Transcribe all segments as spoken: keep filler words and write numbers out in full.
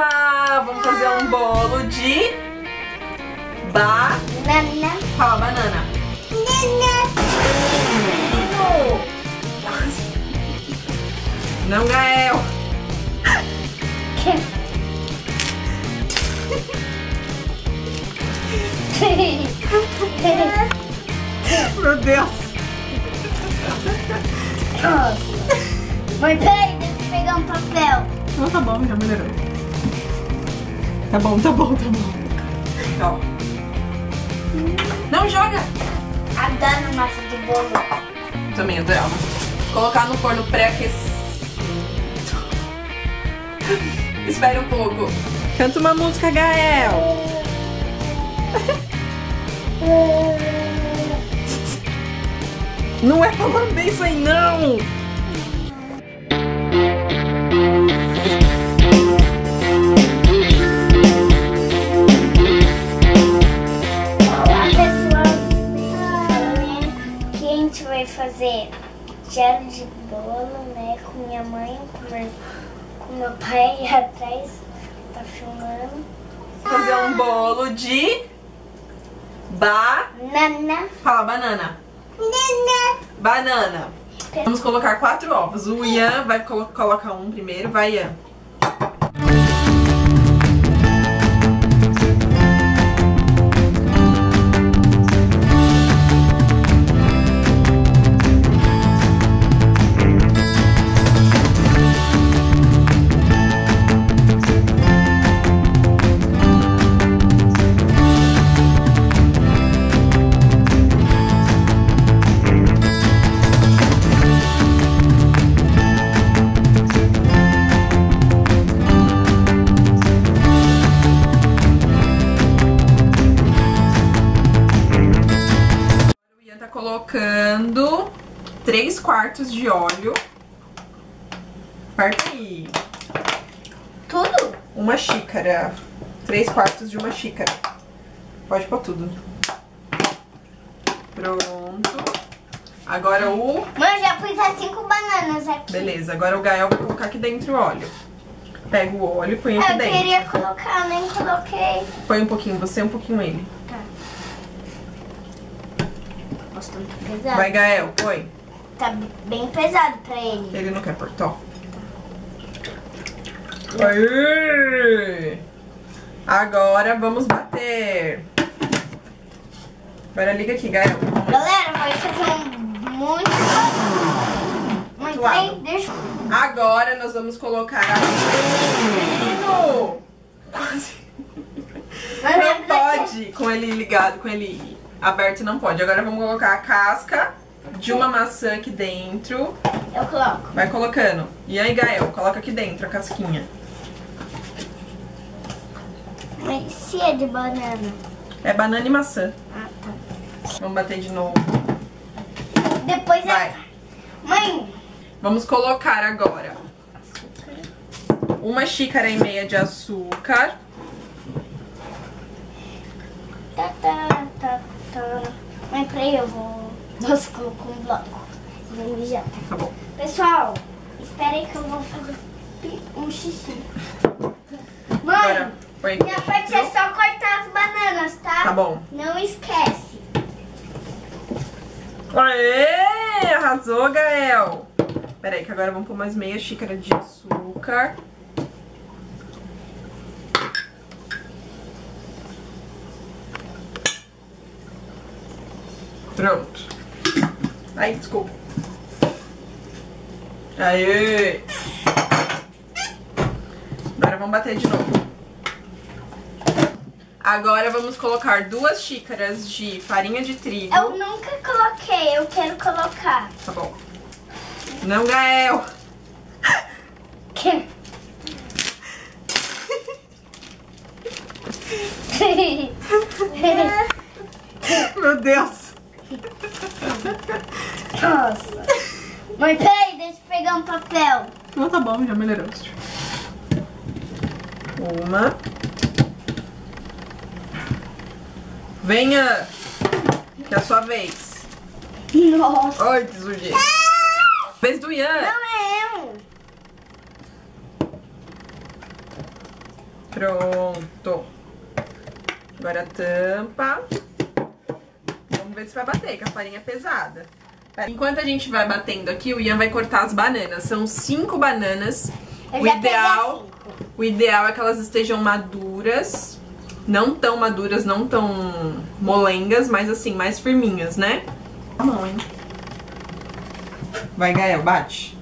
Oba! Vamos fazer um bolo de ba... banana. Fala, banana. Banana. Não, Gael. Meu Deus. Mãe, peraí, tem que pegar um papel. Não, tá bom, já melhorou. Tá bom, tá bom, tá bom. Ó. Não joga! Adoro massa de bolo. Também adoro. Colocar no forno pré-aquecido. Espera um pouco. Canta uma música, Gael. Não é pra lamber isso aí, não! Fazer gelo de bolo, né, com minha mãe, com meu, com meu pai e atrás, tá filmando. Fazer um bolo de banana. Fala, banana. Banana. Banana. Vamos colocar quatro ovos. O Yan vai colo colocar um primeiro, vai, Yan. Colocando três quartos de óleo. Parte aí. Tudo? Uma xícara. três quartos de uma xícara. Pode pôr tudo. Pronto. Agora o... Mãe, eu já pus as cinco bananas aqui. Beleza, agora o Gael vai colocar aqui dentro o óleo. Pega o óleo e põe aqui eu dentro. Eu queria colocar, nem coloquei. Põe um pouquinho você, um pouquinho ele. Pesado. Vai, Gael, põe. Tá bem pesado pra ele. Ele não quer pôr, tá. Aê! Agora vamos bater. Agora liga aqui, Gael. Galera, vai fazer um muito... Muito lado. Bem, deixa... Agora nós vamos colocar a... Quase. Não pode com ele ligado, com ele... aberto não pode. Agora vamos colocar a casca de uma maçã aqui dentro. Eu coloco. Vai colocando. E aí, Gael, coloca aqui dentro a casquinha. Mas se é de banana? É banana e maçã. Ah, tá. Vamos bater de novo. Depois vai. É... Mãe! Vamos colocar agora açúcar. Uma xícara e meia de açúcar. Tá, tá, tá. Tá. Mas peraí, eu vou... Nossa, colocou um bloco. Vou mijar. Tá bom. Pessoal, espera aí que eu vou fazer um xixi. Mãe, agora, minha parte é só cortar as bananas, tá? Tá bom. Não esquece. Aê, arrasou, Gael. Pera aí que agora vamos pôr mais meia xícara de açúcar. Pronto. Ai, desculpa. Aê! Agora vamos bater de novo. Agora vamos colocar duas xícaras de farinha de trigo. Eu nunca coloquei, eu quero colocar. Tá bom. Não, Gael! Que? Meu Deus! Nossa. Mãe, peraí, deixa eu pegar um papel. Não, tá bom, já melhorou. Uma. Venha, que é a sua vez. Nossa. Oi, que sujeira. Vez do Yan. Não é eu. Pronto. Agora tampa. Vamos ver se vai bater, que a farinha é pesada. Enquanto a gente vai batendo aqui, o Ian vai cortar as bananas. São cinco bananas. O ideal, o ideal é que elas estejam maduras. Não tão maduras, não tão molengas, mas assim, mais firminhas, né? A mão, hein? Vai, Gael, bate.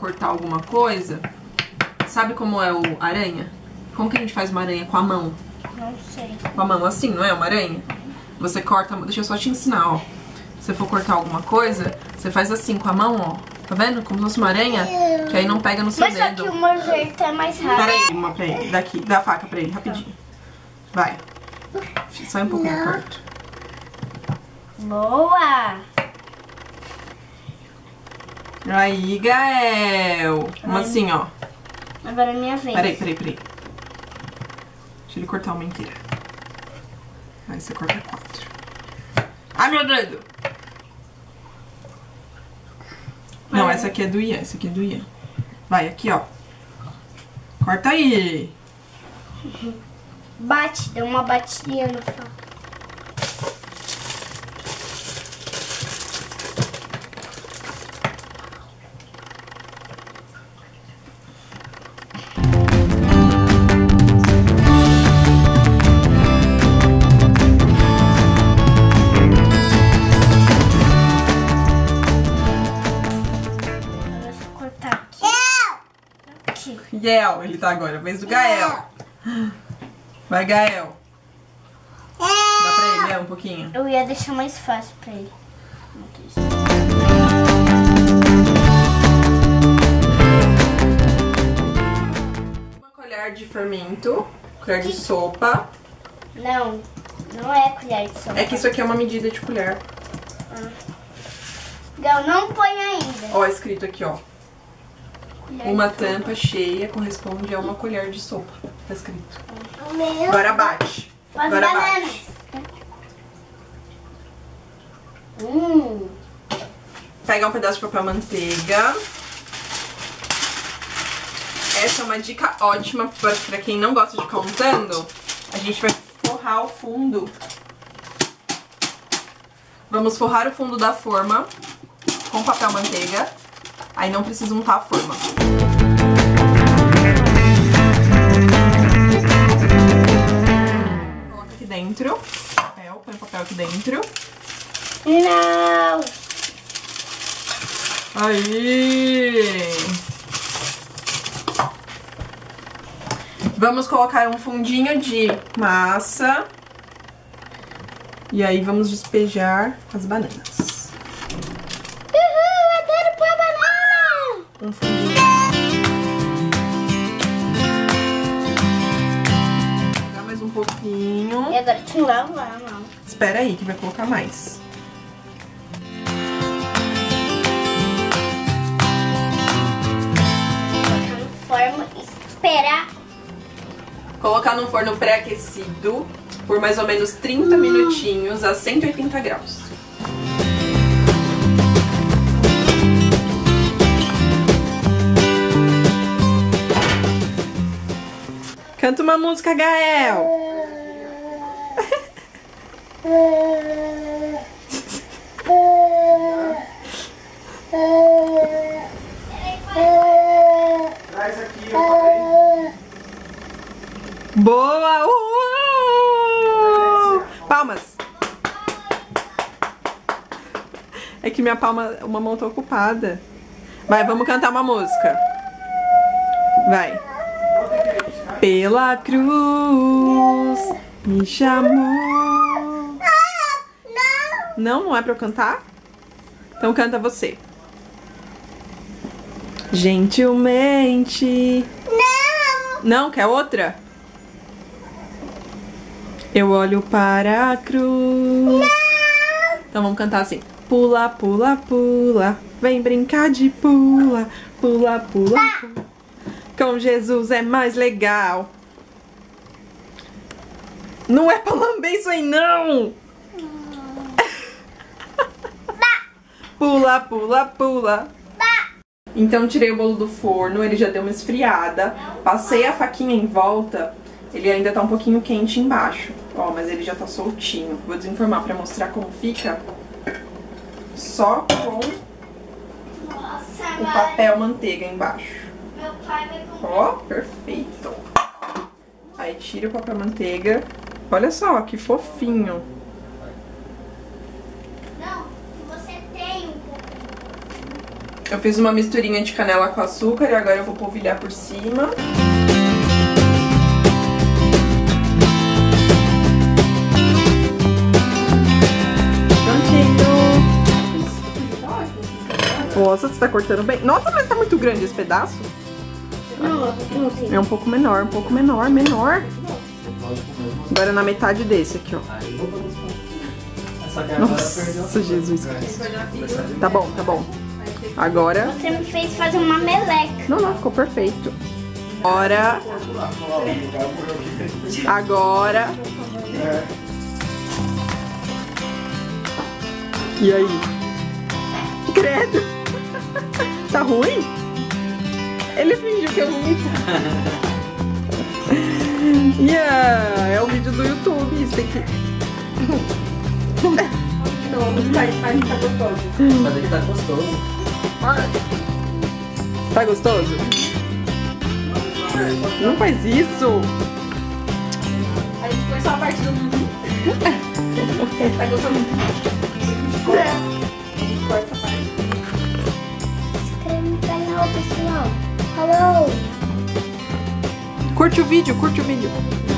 Cortar alguma coisa, sabe como é o aranha? Como que a gente faz uma aranha com a mão? Não sei. Com a mão assim, não é uma aranha? Você corta, deixa eu só te ensinar, ó. Se você for cortar alguma coisa, você faz assim com a mão, ó. Tá vendo? Como se fosse uma aranha, eu... que aí não pega no seu Mas dedo. Mas aqui o meu jeito é mais rápido. Peraí, uma pra ele, daqui, dá a faca pra ele, rapidinho. Vai. Sai um pouquinho, corto. Boa! Aí, Gael. Uma assim, ó. Agora é minha vez. Peraí, peraí, peraí. Deixa ele cortar uma inteira. Aí você corta quatro. Ai, meu dedo! Não, essa aqui é do Ian, essa aqui é do Ian. Vai, aqui, ó. Corta aí. Bate, deu uma batidinha no pau. Gael, ele tá agora, vez do Gael. Vai, Gael. Dá pra ele, é, um pouquinho. Eu ia deixar mais fácil pra ele. Uma colher de fermento, colher de sopa. Não, não é colher de sopa. É que isso aqui é uma medida de colher. Ah. Gael, não põe ainda. Ó, escrito aqui, ó. Uma tampa cheia corresponde a uma colher de sopa. Tá escrito. Agora bate. Agora bate. Hum. Pega um pedaço de papel manteiga. Essa é uma dica ótima pra quem não gosta de ficar untando. A gente vai forrar o fundo. Vamos forrar o fundo da forma com papel manteiga. Aí não precisa untar a forma. Coloca aqui dentro. Papel, põe o papel aqui dentro. Não! Aí! Vamos colocar um fundinho de massa. E aí vamos despejar as bananas. Um fundinho. Dá mais um pouquinho. E agora tem lá, lá, lá. Espera aí que vai colocar mais. Colocar no forno e esperar. Colocar no forno pré-aquecido por mais ou menos trinta hum. minutinhos a cento e oitenta graus. Canta uma música, Gael! Traz aqui, eu falei. Boa! Uhul! Palmas! É que minha palma, uma mão tá ocupada. Vai, vamos cantar uma música. Vai. Pela cruz me chamou. Não, não. Não é pra eu cantar? Então canta você. Gentilmente. Não. Não, quer outra? Eu olho para a cruz. Não. Então vamos cantar assim. Pula, pula, pula, vem brincar de pula. Pula, pula, pula. Com Jesus é mais legal. Não é pra lamber isso aí, não! Pula, pula, pula. Então tirei o bolo do forno, ele já deu uma esfriada. Passei a faquinha em volta, ele ainda tá um pouquinho quente embaixo. Ó, mas ele já tá soltinho. Vou desenformar pra mostrar como fica. Só com o papel manteiga embaixo. Ó, perfeito. Aí tira o papel manteiga. Olha só, que fofinho. Eu fiz uma misturinha de canela com açúcar e agora eu vou polvilhar por cima. Prontinho! Nossa, você tá cortando bem. Nossa, mas tá muito grande esse pedaço. É um pouco menor, um pouco menor, menor. Agora na metade desse aqui, ó. Nossa, Jesus Cristo. Tá bom, tá bom. Agora... Você me fez fazer uma meleca. Não, não, ficou perfeito. Agora... Agora... E aí? Credo! Tá ruim? Ele fingiu que eu vomito. Yeah, é o vídeo do YouTube, isso tem que... Faz que tá gostoso. Faz que tá gostoso. Tá gostoso? Não faz isso! Aí foi só a parte do mundo. Tá gostoso? A gente corta essa parte. Se inscreve no canal, pessoal. Falou! Curte o vídeo, curte o vídeo.